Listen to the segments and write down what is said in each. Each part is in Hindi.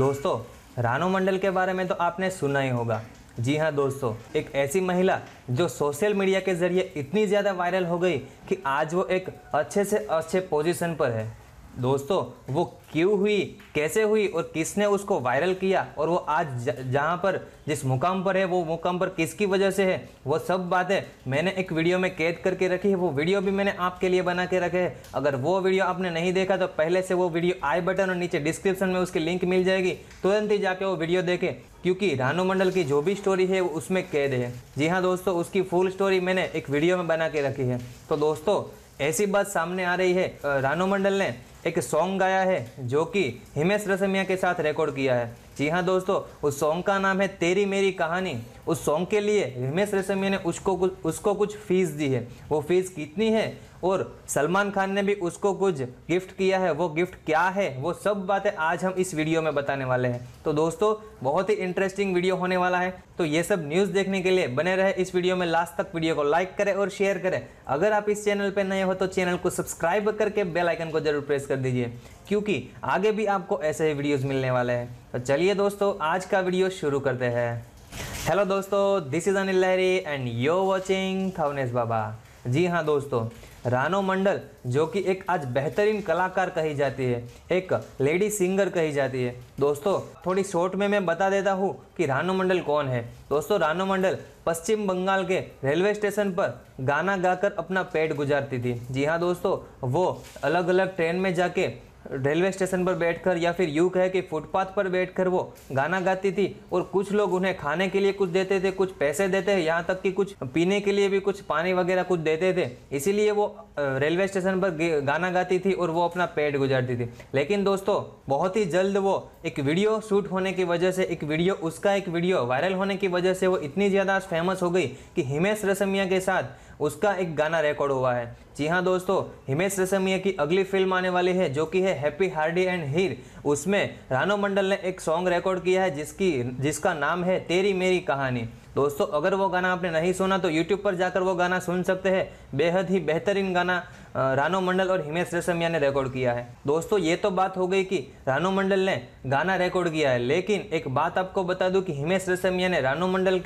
दोस्तों, रानू मंडल के बारे में तो आपने सुना ही होगा। जी हाँ दोस्तों, एक ऐसी महिला जो सोशल मीडिया के ज़रिए इतनी ज़्यादा वायरल हो गई कि आज वो एक अच्छे से अच्छे पोजीशन पर है। दोस्तों, वो क्यों हुई, कैसे हुई और किसने उसको वायरल किया और वो आज जहाँ पर जिस मुकाम पर है वो मुकाम पर किसकी वजह से है, वो सब बातें मैंने एक वीडियो में कैद करके रखी है। वो वीडियो भी मैंने आपके लिए बना के रखे है। अगर वो वीडियो आपने नहीं देखा तो पहले से वो वीडियो आई बटन और नीचे डिस्क्रिप्शन में उसकी लिंक मिल जाएगी, तुरंत ही जाके वो वीडियो देखें, क्योंकि रानू मंडल की जो भी स्टोरी है वो उसमें कैद है। जी हाँ दोस्तों, उसकी फुल स्टोरी मैंने एक वीडियो में बना के रखी है। तो दोस्तों, ऐसी बात सामने आ रही है, रानू मंडल ने एक सॉन्ग गाया है जो कि हिमेश रेशमिया के साथ रिकॉर्ड किया है। जी हाँ दोस्तों, उस सॉन्ग का नाम है तेरी मेरी कहानी। उस सॉन्ग के लिए हिमेश रेशमिया ने उसको कुछ फीस दी है। वो फीस कितनी है और सलमान खान ने भी उसको कुछ गिफ्ट किया है, वो गिफ्ट क्या है, वो सब बातें आज हम इस वीडियो में बताने वाले हैं। तो दोस्तों, बहुत ही इंटरेस्टिंग वीडियो होने वाला है। तो ये सब न्यूज़ देखने के लिए बने रहे इस वीडियो में लास्ट तक। वीडियो को लाइक करें और शेयर करें। अगर आप इस चैनल पर नए हो तो चैनल को सब्सक्राइब करके बेल आइकन को जरूर प्रेस कर दीजिए, क्योंकि आगे भी आपको ऐसे ही वीडियोस मिलने वाले हैं। तो चलिए दोस्तों, आज का वीडियो शुरू करते हैं। हेलो दोस्तों, this is Anil Lahari and you watching थवनेस बाबा। जी हाँ दोस्तों, रानू मंडल जो कि एक आज बेहतरीन कलाकार कही जाती है, एक लेडी सिंगर कही जाती है। दोस्तों, थोड़ी शॉर्ट में मैं बता देता हूँ कि रानू मंडल कौन है। दोस्तों, रानू मंडल पश्चिम बंगाल के रेलवे स्टेशन पर गाना गाकर अपना पेट गुजारती थी। जी हाँ दोस्तों, वो अलग अलग ट्रेन में जाके रेलवे स्टेशन पर बैठकर या फिर यूँ कहे कि फुटपाथ पर बैठकर वो गाना गाती थी और कुछ लोग उन्हें खाने के लिए कुछ देते थे, कुछ पैसे देते हैं, यहाँ तक कि कुछ पीने के लिए भी कुछ पानी वगैरह कुछ देते थे। इसीलिए वो रेलवे स्टेशन पर गाना गाती थी और वो अपना पेट गुजारती थी। लेकिन दोस्तों, बहुत ही जल्द वो एक वीडियो शूट होने की वजह से, एक वीडियो वायरल होने की वजह से वो इतनी ज़्यादा फेमस हो गई कि हिमेश रेशमिया के साथ उसका एक गाना रिकॉर्ड हुआ है। जी हाँ दोस्तों, हिमेश रेशमिया की अगली फिल्म आने वाली है जो कि है हैप्पी हार्डी एंड हीर। उसमें रानू मंडल ने एक सॉन्ग रिकॉर्ड किया है जिसका नाम है तेरी मेरी कहानी। दोस्तों, अगर वो गाना आपने नहीं सुना तो YouTube पर जाकर वो गाना सुन सकते हैं। बेहद ही बेहतरीन गाना रानू मंडल और हिमेश रेशमिया ने रिकॉर्ड किया है। दोस्तों, ये तो बात हो गई कि रानू मंडल ने गाना रिकॉर्ड किया है, लेकिन एक बात आपको बता दूं कि हिमेश रेशमिया ने रानू मंडल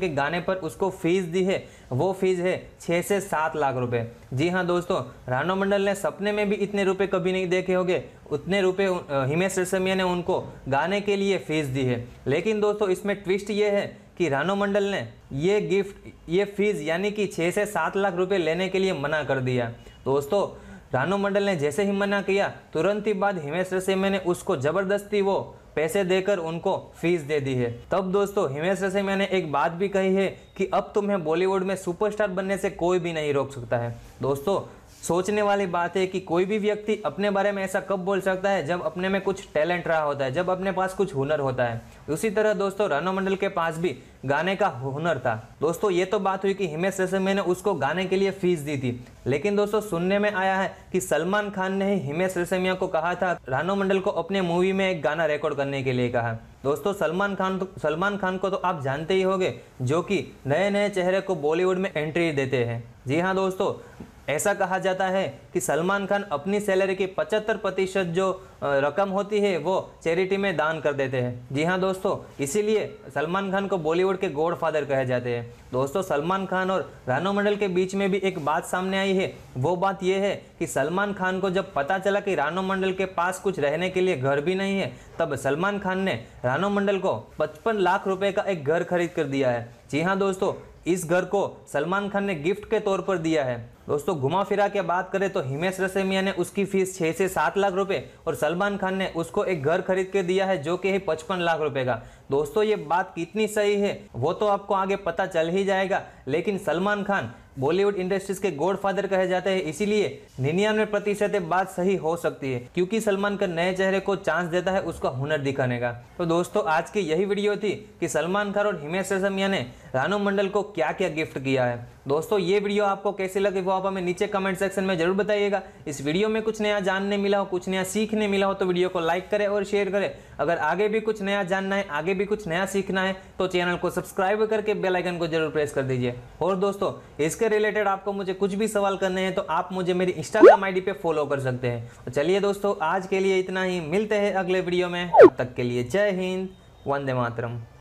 के गाने पर उसको फीस दी है। वो फीस है 6 से 7 लाख रुपये। जी हाँ दोस्तों, रानू मंडल ने सपने में भी इतने रुपये कभी नहीं देखे होंगे, उतने रुपये हिमेश रेशमिया ने उनको गाने के लिए फीस दी है। लेकिन दोस्तों, इसमें ट्विस्ट ये है कि रानू मंडल ने ये फीस यानी कि 6 से 7 लाख रुपए लेने के लिए मना कर दिया। दोस्तों, रानू मंडल ने जैसे ही मना किया, तुरंत ही बाद हिमेश रेशमिया ने उसको ज़बरदस्ती वो पैसे देकर उनको फीस दे दी है। तब दोस्तों, हिमेश रेशमिया ने एक बात भी कही है कि अब तुम्हें बॉलीवुड में सुपरस्टार बनने से कोई भी नहीं रोक सकता है। दोस्तों, सोचने वाली बात है कि कोई भी व्यक्ति अपने बारे में ऐसा कब बोल सकता है जब अपने में कुछ टैलेंट रहा होता है, जब अपने पास कुछ हुनर होता है। उसी तरह दोस्तों, रानू मंडल के पास भी गाने का हुनर था। दोस्तों, ये तो बात हुई कि हिमेश रेशमिया ने उसको गाने के लिए फीस दी थी। लेकिन दोस्तों, सुनने में आया है कि सलमान खान ने ही हिमेश रेशमिया को कहा था, रानू मंडल को अपने मूवी में एक गाना रिकॉर्ड करने के लिए कहा। दोस्तों, सलमान खान को तो आप जानते ही होंगे, जो कि नए नए चेहरे को बॉलीवुड में एंट्री देते हैं। जी हाँ दोस्तों, ऐसा कहा जाता है कि सलमान खान अपनी सैलरी की 75% जो रकम होती है वो चैरिटी में दान कर देते हैं। जी हाँ दोस्तों, इसीलिए सलमान खान को बॉलीवुड के गॉडफादर कहे जाते हैं। दोस्तों, सलमान खान और रानू मंडल के बीच में भी एक बात सामने आई है। वो बात यह है कि सलमान खान को जब पता चला कि रानू मंडल के पास कुछ रहने के लिए घर भी नहीं है, तब सलमान खान ने रानू मंडल को 55 लाख रुपये का एक घर खरीद कर दिया है। जी हाँ दोस्तों, इस घर को सलमान खान ने गिफ्ट के तौर पर दिया है। दोस्तों, घुमा फिरा के बात करें तो हिमेश रेशमिया ने उसकी फीस 6 से 7 लाख रुपए और सलमान खान ने उसको एक घर खरीद के दिया है जो कि है 55 लाख रुपए का। दोस्तों, ये बात कितनी सही है वो तो आपको आगे पता चल ही जाएगा। लेकिन सलमान खान बॉलीवुड इंडस्ट्रीज के गॉडफादर कहे जाते हैं, इसीलिए 99% बात सही हो सकती है, क्योंकि सलमान खान नए चेहरे को चांस देता है उसका हुनर दिखाने का। तो दोस्तों, आज की यही वीडियो थी कि सलमान खान और हिमेश रेशमिया ने रानू मंडल को क्या क्या गिफ्ट किया है। दोस्तों ये वीडियो आपको कैसे लगे वो आप हमें नीचे कमेंट सेक्शन में जरूर बताइएगा। इस वीडियो में कुछ नया जानने मिला हो, कुछ नया सीखने मिला हो तो वीडियो को लाइक करें और शेयर करें। अगर आगे भी कुछ नया जानना है, आगे भी कुछ नया सीखना है तो चैनल को सब्सक्राइब करके बेल आइकन को जरूर प्रेस कर दीजिए। और दोस्तों इसके रिलेटेड आपको मुझे कुछ भी सवाल करने हैं तो आप मुझे मेरी इंस्टाग्राम आईडी पे फॉलो कर सकते हैं। तो चलिए दोस्तों आज के लिए इतना ही, मिलते हैं अगले वीडियो में, तब तक के लिए जय हिंद, वंदे मातरम।